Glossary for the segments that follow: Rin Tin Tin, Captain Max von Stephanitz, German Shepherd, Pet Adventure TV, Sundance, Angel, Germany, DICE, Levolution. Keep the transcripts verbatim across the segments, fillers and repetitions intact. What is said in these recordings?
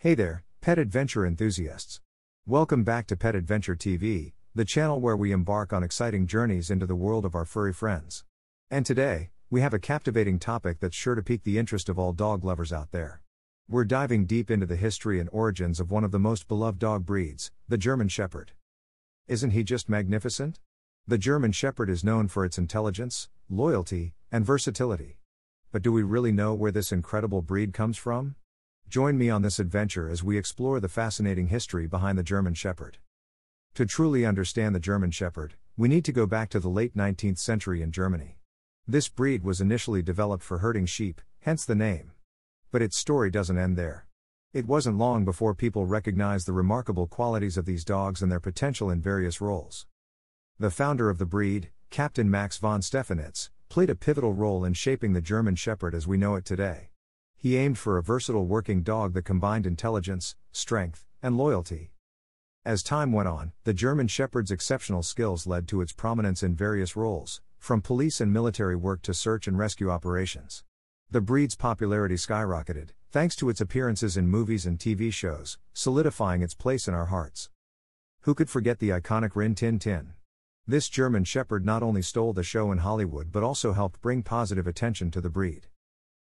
Hey there, Pet Adventure enthusiasts. Welcome back to Pet Adventure T V, the channel where we embark on exciting journeys into the world of our furry friends. And today, we have a captivating topic that's sure to pique the interest of all dog lovers out there. We're diving deep into the history and origins of one of the most beloved dog breeds, the German Shepherd. Isn't he just magnificent? The German Shepherd is known for its intelligence, loyalty, and versatility. But do we really know where this incredible breed comes from? Join me on this adventure as we explore the fascinating history behind the German Shepherd. To truly understand the German Shepherd, we need to go back to the late nineteenth century in Germany. This breed was initially developed for herding sheep, hence the name. But its story doesn't end there. It wasn't long before people recognized the remarkable qualities of these dogs and their potential in various roles. The founder of the breed, Captain Max von Stephanitz, played a pivotal role in shaping the German Shepherd as we know it today. He aimed for a versatile working dog that combined intelligence, strength, and loyalty. As time went on, the German Shepherd's exceptional skills led to its prominence in various roles, from police and military work to search and rescue operations. The breed's popularity skyrocketed, thanks to its appearances in movies and T V shows, solidifying its place in our hearts. Who could forget the iconic Rin Tin Tin? This German Shepherd not only stole the show in Hollywood but also helped bring positive attention to the breed.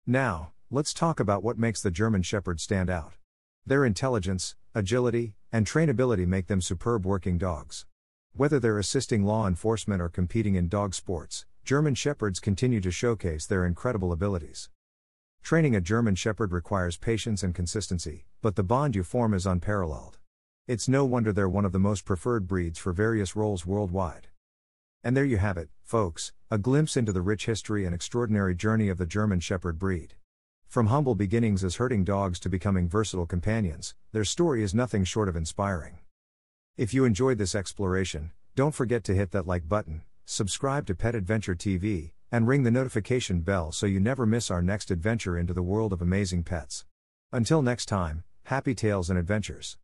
Now, let's talk about what makes the German Shepherd stand out. Their intelligence, agility, and trainability make them superb working dogs. Whether they're assisting law enforcement or competing in dog sports, German Shepherds continue to showcase their incredible abilities. Training a German Shepherd requires patience and consistency, but the bond you form is unparalleled. It's no wonder they're one of the most preferred breeds for various roles worldwide. And there you have it, folks, a glimpse into the rich history and extraordinary journey of the German Shepherd breed. From humble beginnings as herding dogs to becoming versatile companions, their story is nothing short of inspiring. If you enjoyed this exploration, don't forget to hit that like button, subscribe to Pet Adventure T V, and ring the notification bell so you never miss our next adventure into the world of amazing pets. Until next time, happy tales and adventures.